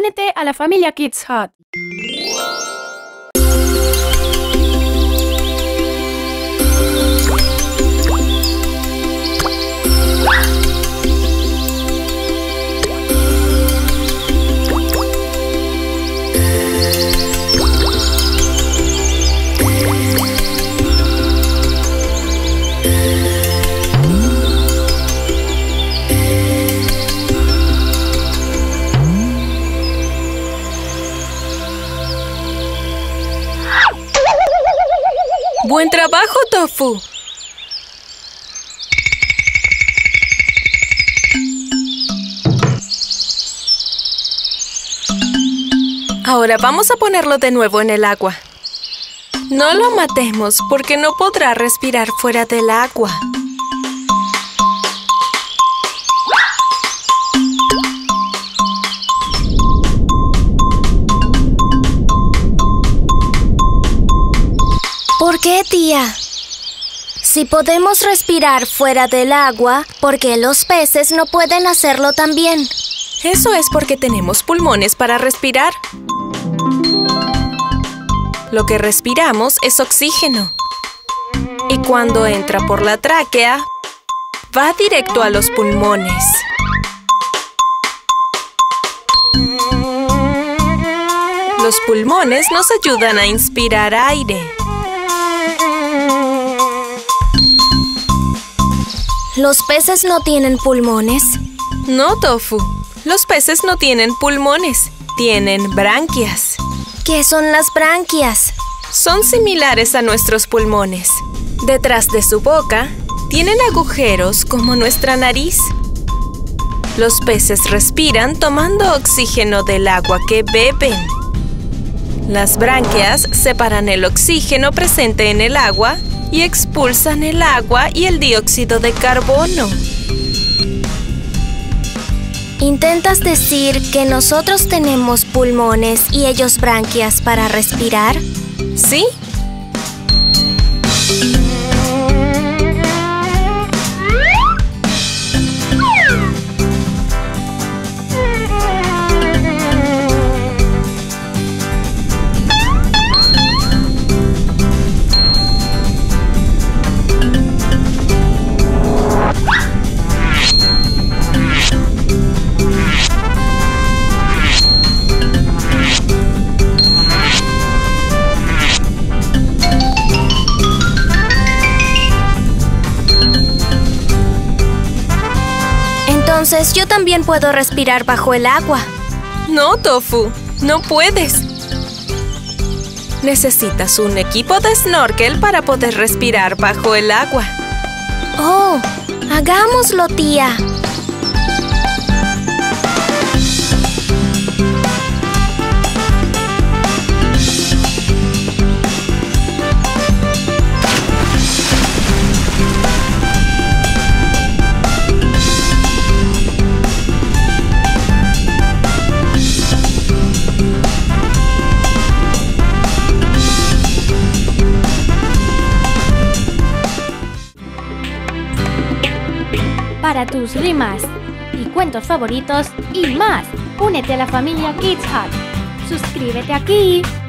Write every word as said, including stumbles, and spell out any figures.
Únete a la familia Kids Hut. ¡Buen trabajo, Tofu! Ahora vamos a ponerlo de nuevo en el agua. No lo matemos porque no podrá respirar fuera del agua. ¿Por qué, tía? Si podemos respirar fuera del agua, ¿por qué los peces no pueden hacerlo también? Eso es porque tenemos pulmones para respirar. Lo que respiramos es oxígeno. Y cuando entra por la tráquea, va directo a los pulmones. Los pulmones nos ayudan a inspirar aire. ¿Los peces no tienen pulmones? No, Tofu. Los peces no tienen pulmones. Tienen branquias. ¿Qué son las branquias? Son similares a nuestros pulmones. Detrás de su boca, tienen agujeros como nuestra nariz. Los peces respiran tomando oxígeno del agua que beben. Las branquias separan el oxígeno presente en el agua y expulsan el agua y el dióxido de carbono. ¿Intentas decir que nosotros tenemos pulmones y ellos branquias para respirar? Sí. Entonces, yo también puedo respirar bajo el agua. No, Tofu, no puedes. Necesitas un equipo de snorkel para poder respirar bajo el agua. Oh, hagámoslo, tía. Para tus rimas y cuentos favoritos y más, únete a la familia Kids Hut. Suscríbete aquí.